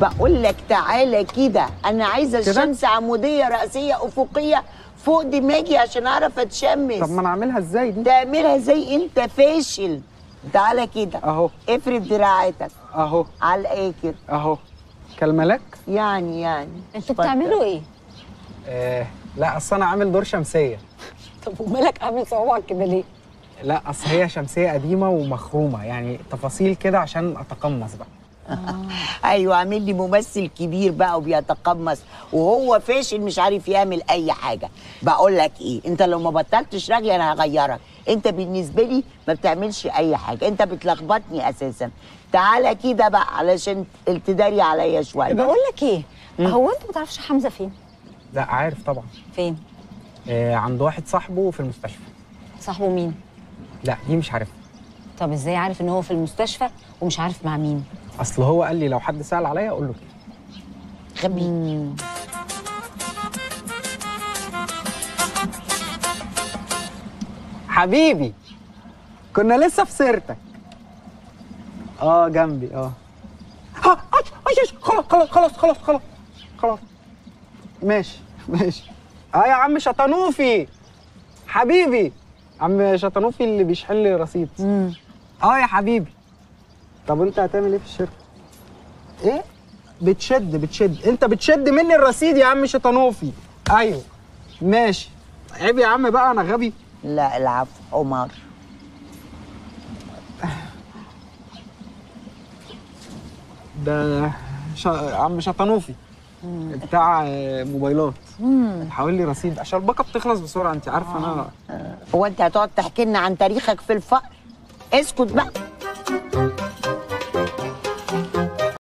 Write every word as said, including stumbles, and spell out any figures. بقول لك تعالى كده، انا عايزه الشمس عموديه راسيه افقيه فوق دماغي عشان اعرف اتشمس. طب ما انا اعملها ازاي دي؟ تعملها ازاي؟ انت فاشل. تعالى كده اهو، افرد دراعاتك اهو على الاخر اهو كالملاك. يعني يعني انتوا بتعملوا ايه؟ آه لا اصل انا عامل دور شمسيه. طب ومالك عامل صوابعك كده ليه؟ لا اصل هي شمسيه قديمه ومخرومه، يعني تفاصيل كده عشان اتقمص بقى. آه. ايوه عامل لي ممثل كبير بقى وبيتقمص وهو فاشل مش عارف يعمل اي حاجه. بقول لك ايه، انت لو ما بطلتش راجل انا هغيرك. انت بالنسبه لي ما بتعملش اي حاجه، انت بتلخبطني اساسا. تعالى كده بقى علشان تداري عليا شويه. بقول لك ايه، هو انت ما تعرفش حمزه فين؟ لا عارف طبعا. فين؟ آه عند واحد صاحبه في المستشفى. صاحبه مين؟ لا دي مش عارفها. طب ازاي عارف ان هو في المستشفى ومش عارف مع مين؟ اصل هو قال لي لو حد سأل عليا اقول له كده. غبي. حبيبي كنا لسه في سيرتك. اه جنبي. اه خلاص خلاص خلاص خلاص خلاص خلاص ماشي ماشي. اه يا عم شطنوفي حبيبي، عم شطنوفي اللي بيشحن لي رصيد. اه يا حبيبي. طب انت هتعمل ايه في الشركه؟ ايه؟ بتشد بتشد انت بتشد مني الرصيد يا عم شطنوفي. ايوه ماشي. عيب يا عم بقى انا غبي؟ لا العفو عمر. ده شا... عم شطنوفي بتاع موبايلات حاول لي رصيد عشان الباقه بتخلص بسرعه انت عارفه. انا هو انت هتقعد تحكي لنا عن تاريخك في الفقر؟ اسكت بقى.